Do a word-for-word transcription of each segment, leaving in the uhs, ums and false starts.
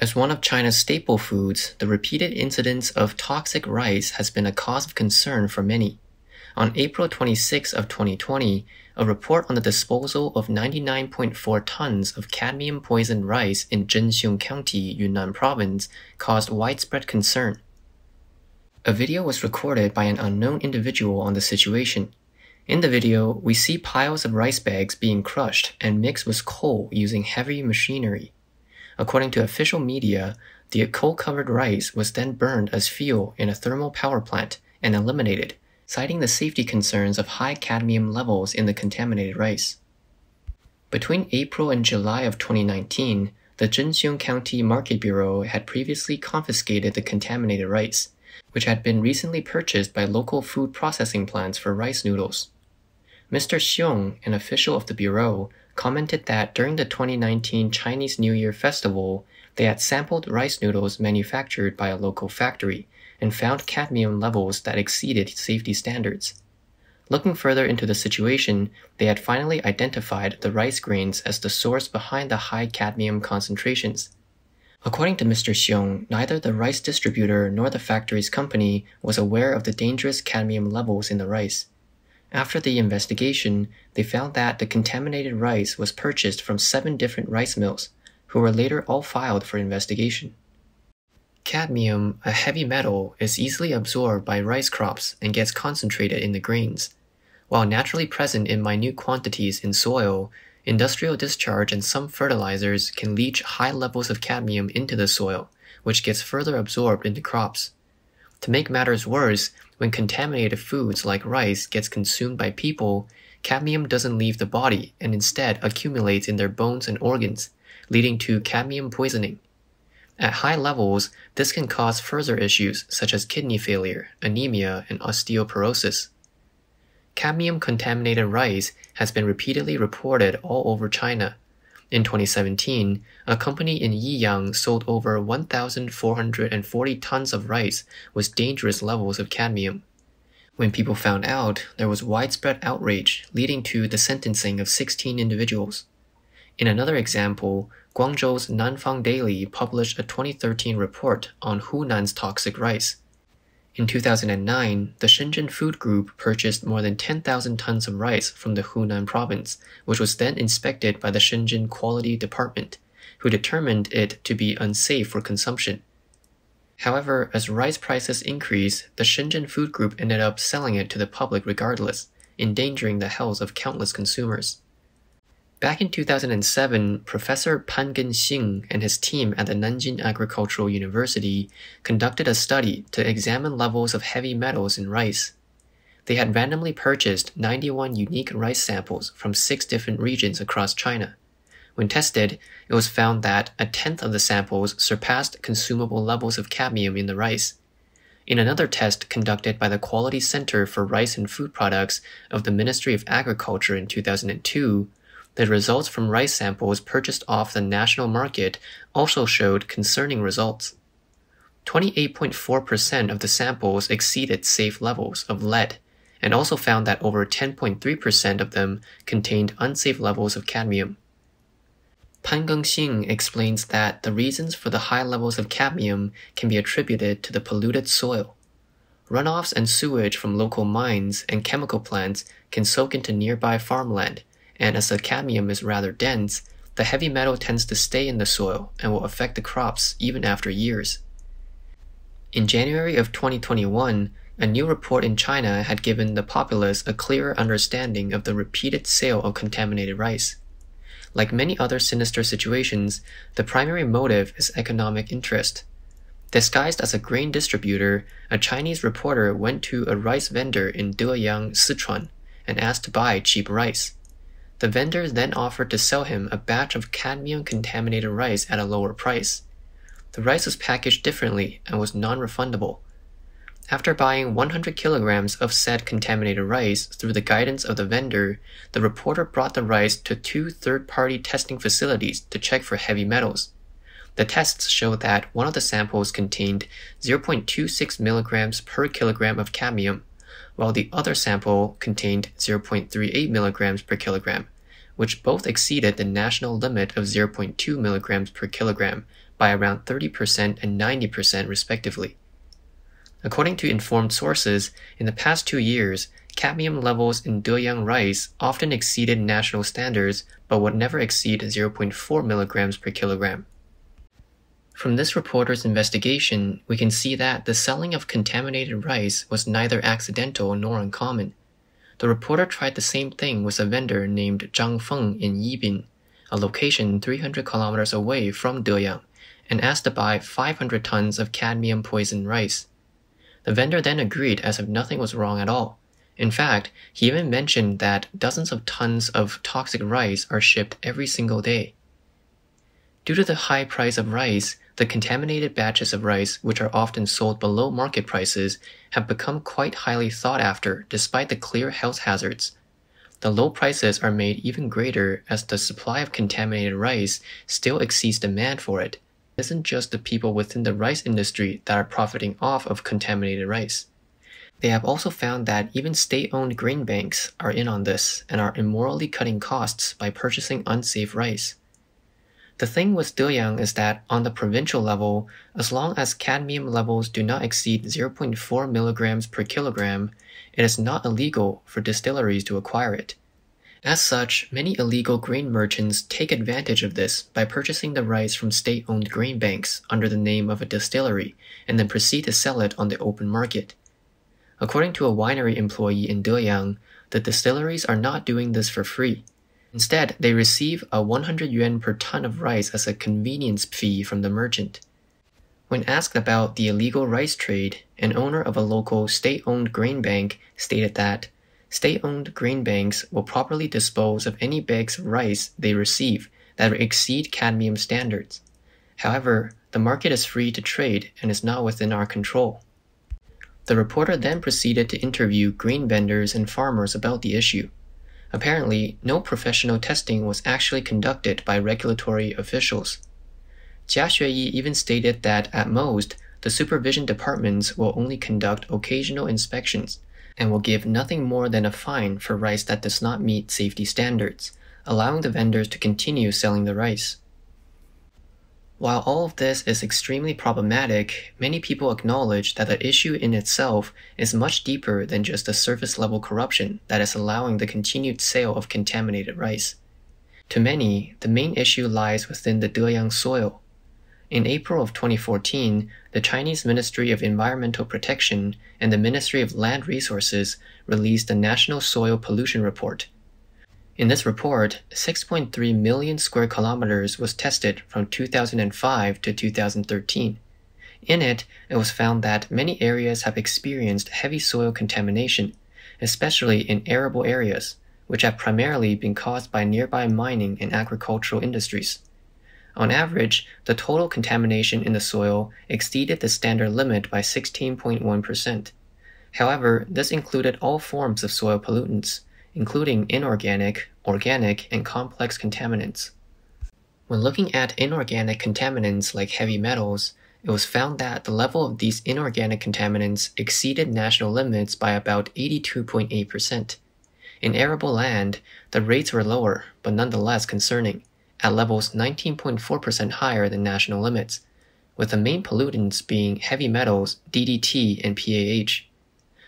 As one of China's staple foods, the repeated incidence of toxic rice has been a cause of concern for many. On April twenty-sixth of twenty twenty, a report on the disposal of ninety-nine point four tons of cadmium-poisoned rice in Zhenxiong County, Yunnan Province, caused widespread concern. A video was recorded by an unknown individual on the situation. In the video, we see piles of rice bags being crushed and mixed with coal using heavy machinery. According to official media, the coal-covered rice was then burned as fuel in a thermal power plant and eliminated, citing the safety concerns of high cadmium levels in the contaminated rice. Between April and July of twenty nineteen, the Zhenxiong County Market Bureau had previously confiscated the contaminated rice, which had been recently purchased by local food processing plants for rice noodles. Mister Xiong, an official of the Bureau, commented that during the twenty nineteen Chinese New Year Festival, they had sampled rice noodles manufactured by a local factory, and found cadmium levels that exceeded safety standards. Looking further into the situation, they had finally identified the rice grains as the source behind the high cadmium concentrations. According to Mister Xiong, neither the rice distributor nor the factory's company was aware of the dangerous cadmium levels in the rice. After the investigation, they found that the contaminated rice was purchased from seven different rice mills, who were later all filed for investigation. Cadmium, a heavy metal, is easily absorbed by rice crops and gets concentrated in the grains. While naturally present in minute quantities in soil, industrial discharge and some fertilizers can leach high levels of cadmium into the soil, which gets further absorbed into crops. To make matters worse, when contaminated foods like rice gets consumed by people, cadmium doesn't leave the body and instead accumulates in their bones and organs, leading to cadmium poisoning. At high levels, this can cause further issues such as kidney failure, anemia, and osteoporosis. Cadmium-contaminated rice has been repeatedly reported all over China. In twenty seventeen, a company in Yiyang sold over one thousand four hundred forty tons of rice with dangerous levels of cadmium. When people found out, there was widespread outrage, leading to the sentencing of sixteen individuals. In another example, Guangzhou's Nanfang Daily published a twenty thirteen report on Hunan's toxic rice. In two thousand nine, the Shenzhen Food Group purchased more than ten thousand tons of rice from the Hunan province, which was then inspected by the Shenzhen Quality Department, who determined it to be unsafe for consumption. However, as rice prices increased, the Shenzhen Food Group ended up selling it to the public regardless, endangering the health of countless consumers. Back in two thousand seven, Professor Pan Gengxing and his team at the Nanjing Agricultural University conducted a study to examine levels of heavy metals in rice. They had randomly purchased ninety-one unique rice samples from six different regions across China. When tested, it was found that a tenth of the samples surpassed consumable levels of cadmium in the rice. In another test conducted by the Quality Center for Rice and Food Products of the Ministry of Agriculture in two thousand two, the results from rice samples purchased off the national market also showed concerning results. twenty-eight point four percent of the samples exceeded safe levels of lead, and also found that over ten point three percent of them contained unsafe levels of cadmium. Pan Gengxing explains that the reasons for the high levels of cadmium can be attributed to the polluted soil. Runoffs and sewage from local mines and chemical plants can soak into nearby farmland, and as the cadmium is rather dense, the heavy metal tends to stay in the soil and will affect the crops even after years. In January of twenty twenty-one, a new report in China had given the populace a clearer understanding of the repeated sale of contaminated rice. Like many other sinister situations, the primary motive is economic interest. Disguised as a grain distributor, a Chinese reporter went to a rice vendor in Deyang, Sichuan, and asked to buy cheap rice. The vendor then offered to sell him a batch of cadmium-contaminated rice at a lower price. The rice was packaged differently and was non-refundable. After buying one hundred kilograms of said contaminated rice through the guidance of the vendor, the reporter brought the rice to two third-party testing facilities to check for heavy metals. The tests showed that one of the samples contained zero point two six milligrams per kilogram of cadmium, while the other sample contained zero point three eight milligrams per kilogram, which both exceeded the national limit of zero point two milligrams per kilogram by around thirty percent and ninety percent respectively. According to informed sources, in the past two years, cadmium levels in Deyang rice often exceeded national standards but would never exceed zero point four milligrams per kilogram. From this reporter's investigation, we can see that the selling of contaminated rice was neither accidental nor uncommon. The reporter tried the same thing with a vendor named Zhang Feng in Yibin, a location three hundred kilometers away from Deyang, and asked to buy five hundred tons of cadmium poisoned rice. The vendor then agreed as if nothing was wrong at all. In fact, he even mentioned that dozens of tons of toxic rice are shipped every single day. Due to the high price of rice, the contaminated batches of rice, which are often sold below market prices, have become quite highly sought after despite the clear health hazards. The low prices are made even greater as the supply of contaminated rice still exceeds demand for it. It isn't just the people within the rice industry that are profiting off of contaminated rice. They have also found that even state-owned grain banks are in on this and are immorally cutting costs by purchasing unsafe rice. The thing with Deyang is that, on the provincial level, as long as cadmium levels do not exceed zero point four milligrams per kilogram, it is not illegal for distilleries to acquire it. As such, many illegal grain merchants take advantage of this by purchasing the rice from state-owned grain banks under the name of a distillery and then proceed to sell it on the open market. According to a winery employee in Deyang, the distilleries are not doing this for free. Instead, they receive a one hundred yuan per ton of rice as a convenience fee from the merchant. When asked about the illegal rice trade, an owner of a local state-owned grain bank stated that state-owned grain banks will properly dispose of any bags of rice they receive that exceed cadmium standards. However, the market is free to trade and is not within our control. The reporter then proceeded to interview grain vendors and farmers about the issue. Apparently, no professional testing was actually conducted by regulatory officials. Jia Xueyi even stated that at most, the supervision departments will only conduct occasional inspections and will give nothing more than a fine for rice that does not meet safety standards, allowing the vendors to continue selling the rice. While all of this is extremely problematic, many people acknowledge that the issue in itself is much deeper than just the surface-level corruption that is allowing the continued sale of contaminated rice. To many, the main issue lies within the Deyang soil. In April of twenty fourteen, the Chinese Ministry of Environmental Protection and the Ministry of Land Resources released the National Soil Pollution Report. In this report, six point three million square kilometers was tested from two thousand five to two thousand thirteen. In it, it was found that many areas have experienced heavy soil contamination, especially in arable areas, which have primarily been caused by nearby mining and agricultural industries. On average, the total contamination in the soil exceeded the standard limit by sixteen point one percent. However, this included all forms of soil pollutants, including inorganic, organic, and complex contaminants. When looking at inorganic contaminants like heavy metals, it was found that the level of these inorganic contaminants exceeded national limits by about eighty-two point eight percent. In arable land, the rates were lower, but nonetheless concerning, at levels nineteen point four percent higher than national limits, with the main pollutants being heavy metals, D D T, and P A H.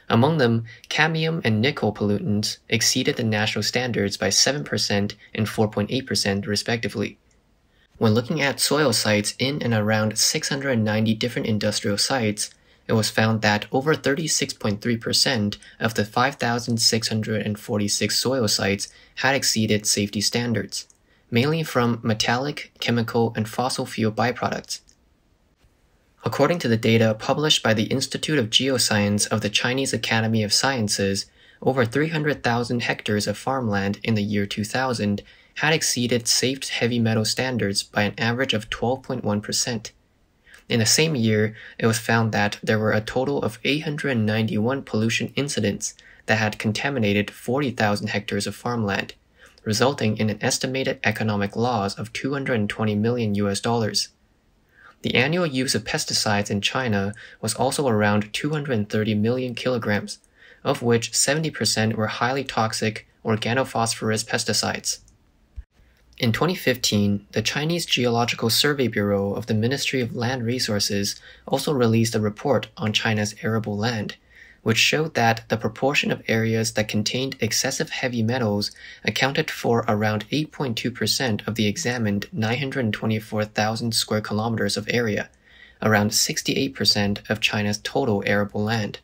Among them, cadmium and nickel pollutants exceeded the national standards by seven percent and four point eight percent respectively. When looking at soil sites in and around six hundred ninety different industrial sites, it was found that over thirty-six point three percent of the five thousand six hundred forty-six soil sites had exceeded safety standards, mainly from metallic, chemical, and fossil fuel byproducts. According to the data published by the Institute of Geoscience of the Chinese Academy of Sciences, over three hundred thousand hectares of farmland in the year two thousand had exceeded safe heavy metal standards by an average of twelve point one percent. In the same year, it was found that there were a total of eight hundred ninety-one pollution incidents that had contaminated forty thousand hectares of farmland, resulting in an estimated economic loss of two hundred twenty million U S dollars. The annual use of pesticides in China was also around two hundred thirty million kilograms, of which seventy percent were highly toxic organophosphorus pesticides. In twenty fifteen, the Chinese Geological Survey Bureau of the Ministry of Land Resources also released a report on China's arable land, which showed that the proportion of areas that contained excessive heavy metals accounted for around eight point two percent of the examined nine hundred twenty-four thousand square kilometers of area, around sixty-eight percent of China's total arable land.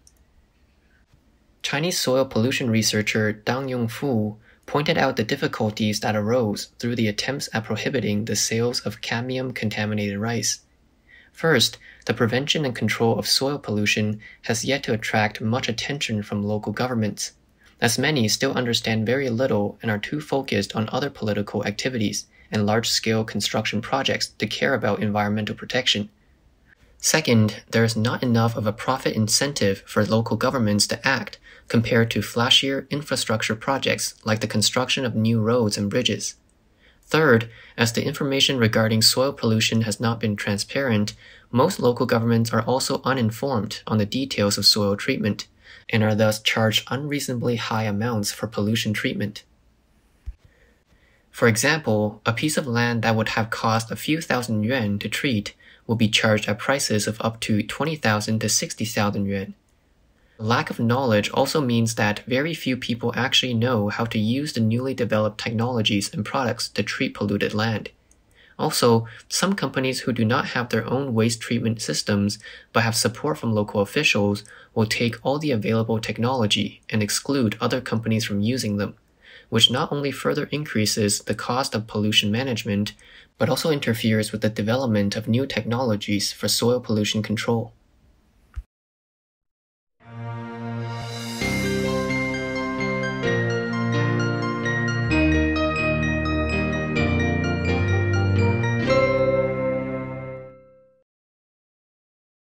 Chinese soil pollution researcher Dang Yongfu pointed out the difficulties that arose through the attempts at prohibiting the sales of cadmium-contaminated rice. First, the prevention and control of soil pollution has yet to attract much attention from local governments, as many still understand very little and are too focused on other political activities and large-scale construction projects to care about environmental protection. Second, there is not enough of a profit incentive for local governments to act compared to flashier infrastructure projects like the construction of new roads and bridges. Third, as the information regarding soil pollution has not been transparent, most local governments are also uninformed on the details of soil treatment, and are thus charged unreasonably high amounts for pollution treatment. For example, a piece of land that would have cost a few thousand yuan to treat will be charged at prices of up to twenty thousand to sixty thousand yuan. Lack of knowledge also means that very few people actually know how to use the newly developed technologies and products to treat polluted land. Also, some companies who do not have their own waste treatment systems but have support from local officials will take all the available technology and exclude other companies from using them, which not only further increases the cost of pollution management, but also interferes with the development of new technologies for soil pollution control.